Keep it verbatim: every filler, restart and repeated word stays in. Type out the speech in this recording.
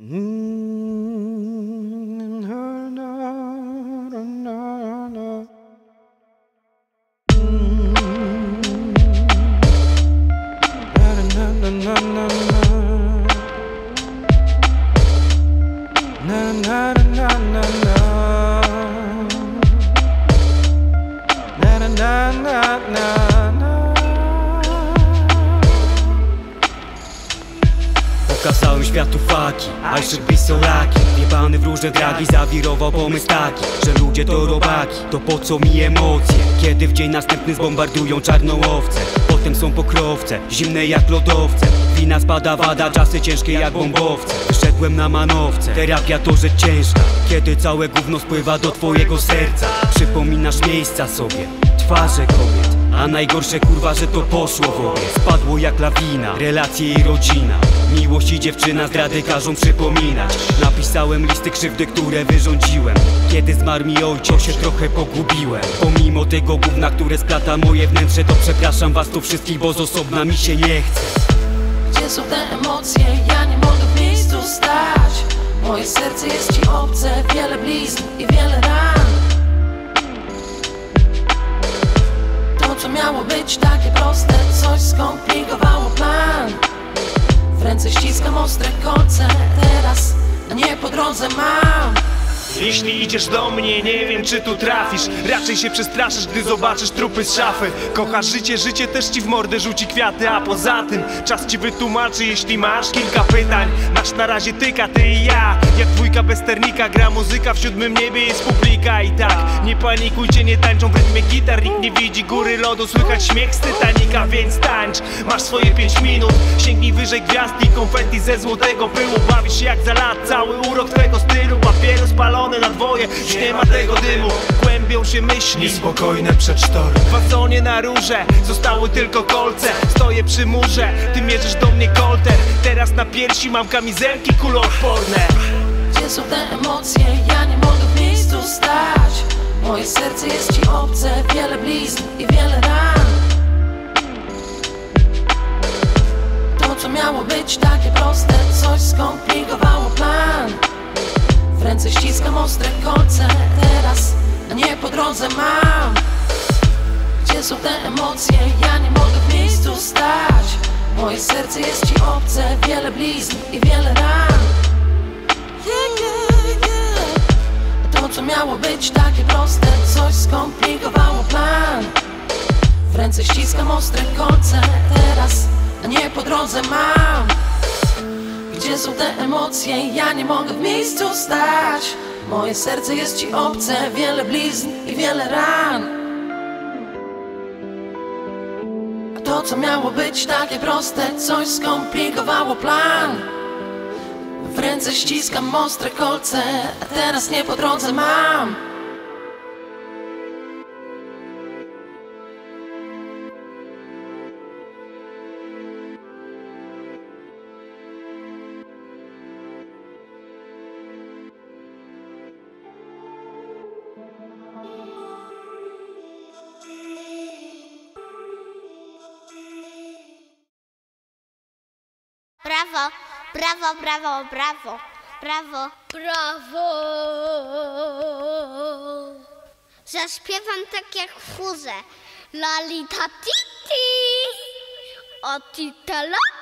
Mm, na, na, na, na. Mm, na, na, na, na, na, na, na, na, na. Pokazałem światu faki, a jeszcze są laki. Wjebany w różne dragi, zawirował pomysł taki, że ludzie to robaki. To po co mi emocje, kiedy w dzień następny zbombardują czarnołowce. Potem są pokrowce, zimne jak lodowce. Wina spada wada, czasy ciężkie jak bombowce. Wyszedłem na manowce, terapia to rzecz ciężka, kiedy całe gówno spływa do twojego serca. Przypominasz miejsca sobie, twarze kobiet, a najgorsze kurwa, że to poszło w obieg. Spadło jak lawina, relacje i rodzina, miłość i dziewczyna, zdrady każą przypominać. Napisałem listy krzywdy, które wyrządziłem, kiedy zmarł mi ojciec, się trochę pogubiłem. Pomimo tego gówna, które splata moje wnętrze, to przepraszam was tu wszystkich, bo z osobna mi się nie chce. Gdzie są te emocje? Ja nie mogę w miejscu stać. Moje serce jest ci obce, wiele blizn i wiele ran. Co miało być takie proste, coś skomplikowało plan. W ręce ściskam ostre kolce teraz, a nie po drodze mam. Jeśli idziesz do mnie, nie wiem czy tu trafisz. Raczej się przestraszysz, gdy zobaczysz trupy z szafy. Kochasz życie, życie też ci w mordę rzuci kwiaty. A poza tym czas ci wytłumaczy, jeśli masz kilka pytań. Masz na razie tyka, ty i ja, jak dwójka bez sternika. Gra muzyka, w siódmym niebie jest publika. I tak, nie panikujcie, nie tańczą w rytmie gitar. Nikt nie widzi góry lodu, słychać śmiech z Titanika. Więc tańcz, masz swoje pięć minut. Sięgnij wyżej gwiazd i konfetti ze złotego pyłu. Bawisz się jak za lat, cały urok twego stylu. Papieru spalony na dwoje, już nie ma tego dymu. Kłębią się myśli, niespokojne przedsztory. Fasonie na róże, zostały tylko kolce. Stoję przy murze, ty mierzysz do mnie kolter. Teraz na piersi mam kamizelki kuloodporne. Gdzie są te emocje? Ja nie mogę w miejscu stać. Moje serce jest ci obce, wiele blizn i wiele ran. To co miało być takie proste, coś skomplikowało plan. W ręce ściskam ostre kolce teraz, a nie po drodze mam. Gdzie są te emocje? Ja nie mogę w miejscu stać. Moje serce jest ci obce, wiele blizn i wiele ran. To co miało być takie proste, coś skomplikowało plan. W ręce ściskam ostre kolce teraz, a nie po drodze mam. Gdzie są te emocje? Ja nie mogę w miejscu stać. Moje serce jest ci obce, wiele blizn i wiele ran. A to co miało być takie proste, coś skomplikowało plan. W ręce ściskam ostre kolce, a teraz nie po drodze mam. Brawo, brawo, brawo, brawo, brawo, brawo. Zaśpiewam tak jak w chórze. Lalita titi, o titela.